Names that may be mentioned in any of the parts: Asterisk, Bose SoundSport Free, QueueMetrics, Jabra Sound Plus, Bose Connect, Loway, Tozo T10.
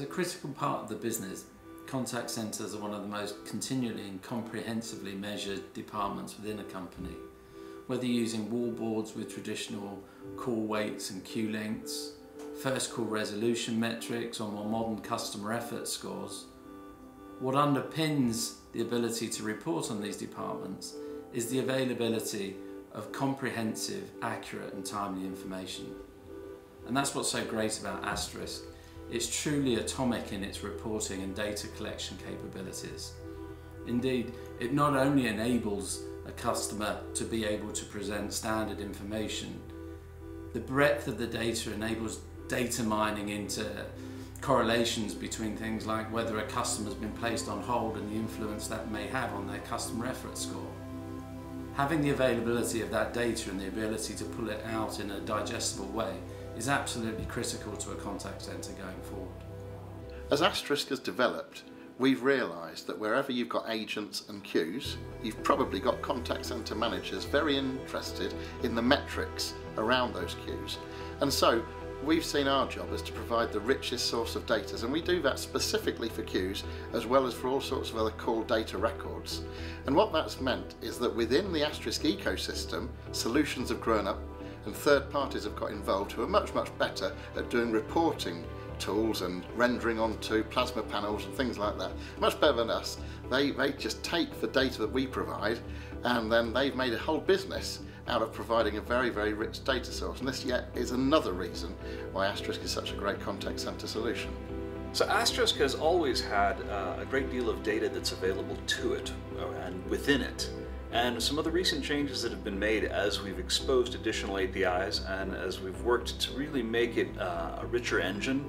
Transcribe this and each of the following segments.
is a critical part of the business. Contact centres are one of the most continually and comprehensively measured departments within a company. Whether using wallboards with traditional call weights and queue lengths, first call resolution metrics, or more modern customer effort scores, what underpins the ability to report on these departments is the availability of comprehensive, accurate and timely information. And that's what's so great about Asterisk. It's truly atomic in its reporting and data collection capabilities. Indeed, it not only enables a customer to be able to present standard information, the breadth of the data enables data mining into correlations between things like whether a customer's been placed on hold and the influence that may have on their customer effort score. Having the availability of that data and the ability to pull it out in a digestible way is absolutely critical to a contact centre going forward. As Asterisk has developed, we've realised that wherever you've got agents and queues, you've probably got contact centre managers very interested in the metrics around those queues. And so we've seen our job is to provide the richest source of data, and we do that specifically for queues as well as for all sorts of other call data records. And what that's meant is that within the Asterisk ecosystem, solutions have grown up and third parties have got involved who are much, much better at doing reporting tools and rendering onto plasma panels and things like that. Much better than us. They just take the data that we provide, and then they've made a whole business out of providing a very, very rich data source. And this yet is another reason why Asterisk is such a great contact centre solution. So Asterisk has always had a great deal of data that's available to it and within it. And some of the recent changes that have been made as we've exposed additional APIs and as we've worked to really make it a richer engine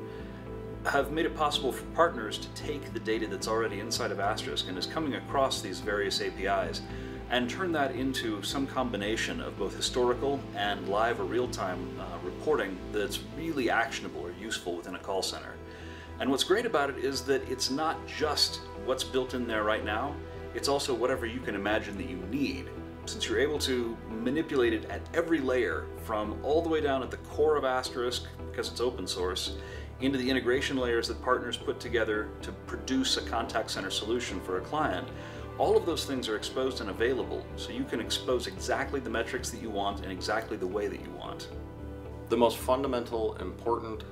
have made it possible for partners to take the data that's already inside of Asterisk and is coming across these various APIs and turn that into some combination of both historical and live or real-time reporting that's really actionable or useful within a call center. And what's great about it is that it's not just what's built in there right now, it's also whatever you can imagine that you need, since you're able to manipulate it at every layer, from all the way down at the core of Asterisk, because it's open source, into the integration layers that partners put together to produce a contact center solution for a client. All of those things are exposed and available, so you can expose exactly the metrics that you want in exactly the way that you want. The most fundamental, important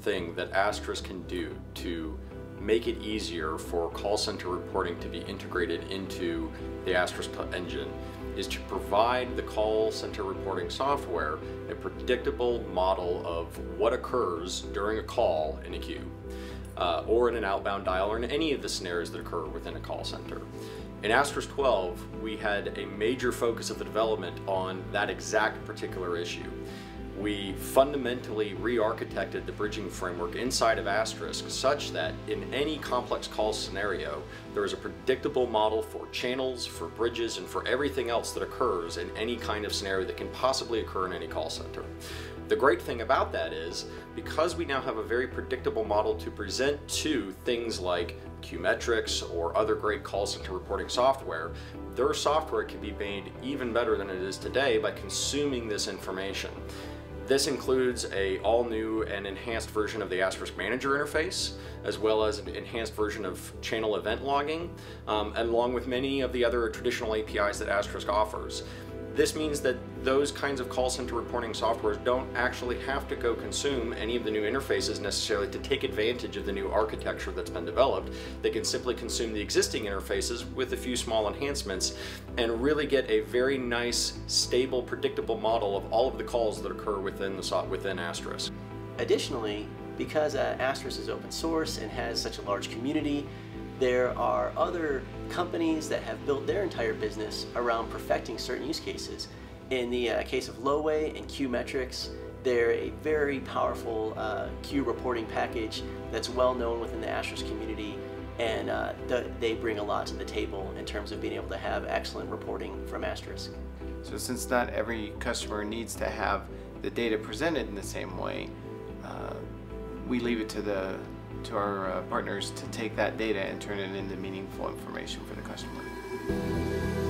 thing that Asterisk can do to make it easier for call center reporting to be integrated into the Asterisk engine is to provide the call center reporting software a predictable model of what occurs during a call in a queue, or in an outbound dial, or in any of the scenarios that occur within a call center. In Asterisk 12, we had a major focus of the development on that exact particular issue. We fundamentally re-architected the bridging framework inside of Asterisk such that in any complex call scenario, there is a predictable model for channels, for bridges, and for everything else that occurs in any kind of scenario that can possibly occur in any call center. The great thing about that is, because we now have a very predictable model to present to things like QueueMetrics or other great call center reporting software, their software can be made even better than it is today by consuming this information. This includes an all-new and enhanced version of the Asterisk Manager interface, as well as an enhanced version of channel event logging, along with many of the other traditional APIs that Asterisk offers. This means that those kinds of call center reporting softwares don't actually have to go consume any of the new interfaces necessarily to take advantage of the new architecture that's been developed. They can simply consume the existing interfaces with a few small enhancements and really get a very nice, stable, predictable model of all of the calls that occur within Asterisk. Additionally, because Asterisk is open source and has such a large community, there are other companies that have built their entire business around perfecting certain use cases. In the case of Loway and QueueMetrics, they're a very powerful queue reporting package that's well known within the Asterisk community, and they bring a lot to the table in terms of being able to have excellent reporting from Asterisk. So since not every customer needs to have the data presented in the same way, we leave it to our partners to take that data and turn it into meaningful information for the customer.